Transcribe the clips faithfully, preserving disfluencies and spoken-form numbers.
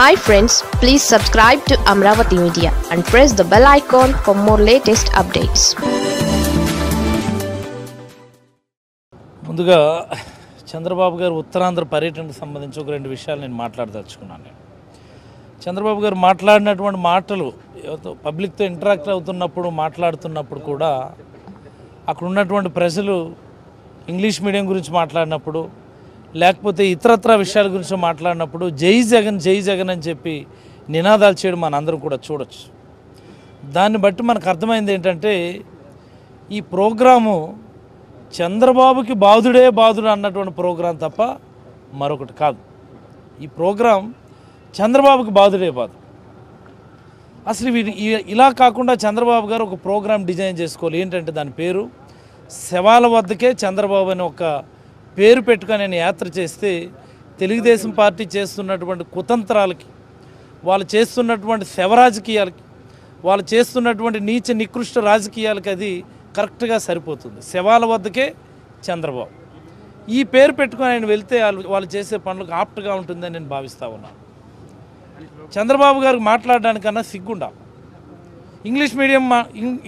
Hi friends, please subscribe to Amravati Media and press the bell icon for more latest updates. ముందుగా చంద్రబాబు గారు ఉత్తరాంధ్ర పర్యటనకు సంబంధించి ఒక రెండు విషయాలు నేను మాట్లాడదలుచుకున్నాను. చంద్రబాబు గారు మాట్లాడినటువంటి మాటలు పబ్లిక్ తో ఇంటరాక్ట్ అవుతున్నప్పుడు మాట్లాడుతున్నప్పుడు కూడా అక్కడ ఉన్నటువంటి ప్రజలు ఇంగ్లీష్ మీడియం గురించి మాట్లాడినప్పుడు లేకపోతే ఇతరత్ర విషయాల గురించి మాట్లాడినప్పుడు జై జగన్ జై జగన్ అని చెప్పి నినాదాలు చేయడం మనందరం కూడా చూడొచ్చు. దాన్ని బట్టి మనకు అర్థమైంది ఏంటంటే ఈ ప్రోగ్రాము చంద్రబాబుకి బాధుడే బాధుడు అన్నటువంటి ప్రోగ్రాం తప్ప మరొకటి కాదు. ఈ ప్రోగ్రాం చంద్రబాబుకి బాధుడే బాధుడు. అసలు ఇలా కాకుండా చంద్రబాబు గారు ఒక ప్రోగ్రాం డిజైన్ చేసుకోవాలి. ఏంటంటే దాని పేరు శవాల వద్దకే చంద్రబాబు అని ఒక పేరు పెట్టుకొని నేను యాత్ర చేస్తే తెలుగుదేశం పార్టీ చేస్తున్నటువంటి కుతంత్రాలకి, వాళ్ళు చేస్తున్నటువంటి శవ రాజకీయాలకి, వాళ్ళు చేస్తున్నటువంటి నీచ నికృష్ట రాజకీయాలకి అది కరెక్ట్గా సరిపోతుంది. శవాల వద్దకే చంద్రబాబు ఈ పేరు పెట్టుకొని ఆయన వెళ్తే వాళ్ళు వాళ్ళు చేసే పనులకు ఆప్ట్గా ఉంటుందని నేను భావిస్తూ ఉన్నాను. చంద్రబాబు గారికి మాట్లాడడానికన్నా సిగ్గుండా. ఇంగ్లీష్ మీడియం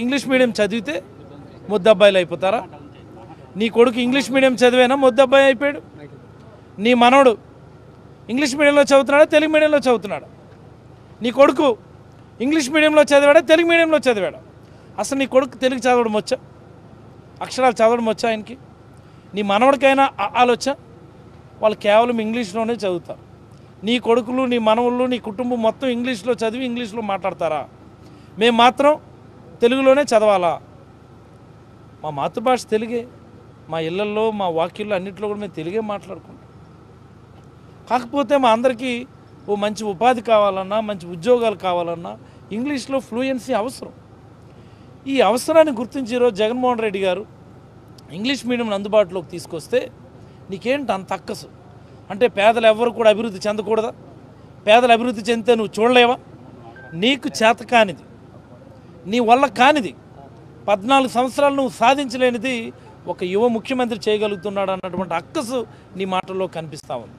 ఇంగ్లీష్ మీడియం చదివితే ముద్దబ్బాయిలు అయిపోతారా? నీ కొడుకు ఇంగ్లీష్ మీడియం చదివేనా ముద్దబ్బాయి అయిపోయాడు? నీ మనోడు ఇంగ్లీష్ మీడియంలో చదువుతున్నాడా, తెలుగు మీడియంలో చదువుతున్నాడా? నీ కొడుకు ఇంగ్లీష్ మీడియంలో చదివాడా, తెలుగు మీడియంలో చదివాడా? అసలు నీ కొడుకు తెలుగు చదవడం వచ్చా? అక్షరాలు చదవడం వచ్చా ఆయనకి? నీ మనవడికైనా ఆలోచన వాళ్ళు కేవలం ఇంగ్లీష్లోనే చదువుతారు. నీ కొడుకులు, నీ మనవులు, నీ కుటుంబం మొత్తం ఇంగ్లీష్లో చదివి ఇంగ్లీష్లో మాట్లాడతారా? మేము మాత్రం తెలుగులోనే చదవాలా? మా మాతృభాష తెలుగే. మా ఇళ్లల్లో, మా వాక్యాల్లో అన్నింటిలో కూడా మేము తెలుగే మాట్లాడుకుంటాం. కాకపోతే మా అందరికీ ఓ మంచి ఉపాధి కావాలన్నా, మంచి ఉద్యోగాలు కావాలన్నా ఇంగ్లీష్లో ఫ్లూయెన్సీ అవసరం. ఈ అవసరాన్ని గుర్తించి ఈరోజు జగన్మోహన్ రెడ్డి గారు ఇంగ్లీష్ మీడియంను అందుబాటులోకి తీసుకొస్తే నీకేంటి అంత అక్కసు? అంటే పేదలు ఎవరు కూడా అభివృద్ధి చెందకూడదా? పేదలు అభివృద్ధి చెందితే నువ్వు చూడలేవా? నీకు చేత కానిది, నీ వల్ల కానిది, పద్నాలుగు సంవత్సరాలు నువ్వు సాధించలేనిది ఒక యువ ముఖ్యమంత్రి చేయగలుగుతున్నాడు అన్నటువంటి అక్కసు నీ మాటల్లో కనిపిస్తా ఉంది.